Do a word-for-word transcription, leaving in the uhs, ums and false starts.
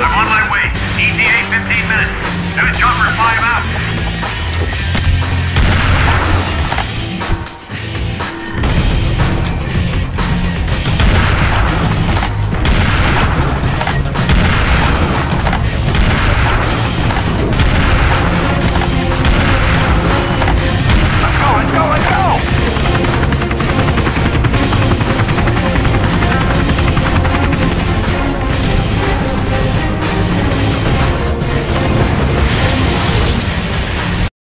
I'm on my way. E T A fifteen minutes. News chopper five out.